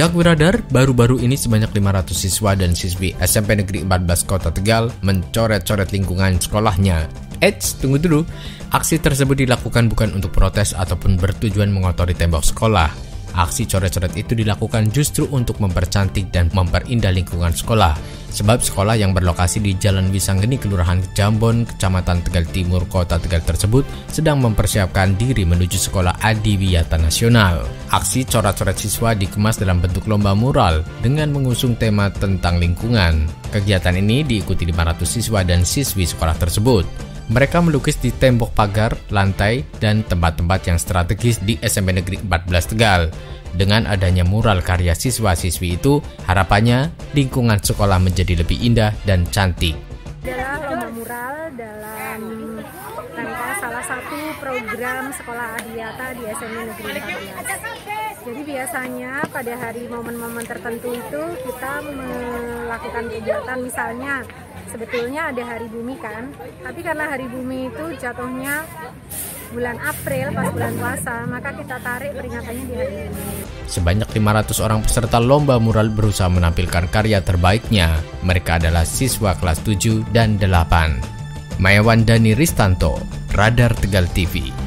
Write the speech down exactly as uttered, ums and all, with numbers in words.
Jakwi Radar, baru-baru ini sebanyak lima ratus siswa dan siswi S M P Negeri empat belas Kota Tegal mencoret-coret lingkungan sekolahnya. Eits, tunggu dulu. Aksi tersebut dilakukan bukan untuk protes ataupun bertujuan mengotori tembok sekolah. Aksi coret-coret itu dilakukan justru untuk mempercantik dan memperindah lingkungan sekolah. Sebab sekolah yang berlokasi di Jalan Wisanggeni, Kelurahan Jambon, Kecamatan Tegal Timur, Kota Tegal tersebut sedang mempersiapkan diri menuju Sekolah Adiwiyata Nasional. Aksi coret-coret siswa dikemas dalam bentuk lomba mural dengan mengusung tema tentang lingkungan. Kegiatan ini diikuti lima ratus siswa dan siswi sekolah tersebut. Mereka melukis di tembok pagar, lantai, dan tempat-tempat yang strategis di S M P Negeri empat belas Tegal. Dengan adanya mural karya siswa-siswi itu, harapannya lingkungan sekolah menjadi lebih indah dan cantik. Adalah lomba mural dalam rangka salah satu program sekolah adiwiyata di S M P Negeri empat belas. Jadi biasanya pada hari momen-momen tertentu itu kita melakukan kegiatan, misalnya sebetulnya ada hari bumi kan, tapi karena hari bumi itu jatuhnya bulan April pas bulan puasa, maka kita tarik peringatannya di hari ini. Sebanyak lima ratus orang peserta lomba mural berusaha menampilkan karya terbaiknya. Mereka adalah siswa kelas tujuh dan delapan. Maywandani Ristanto, Radar Tegal T V.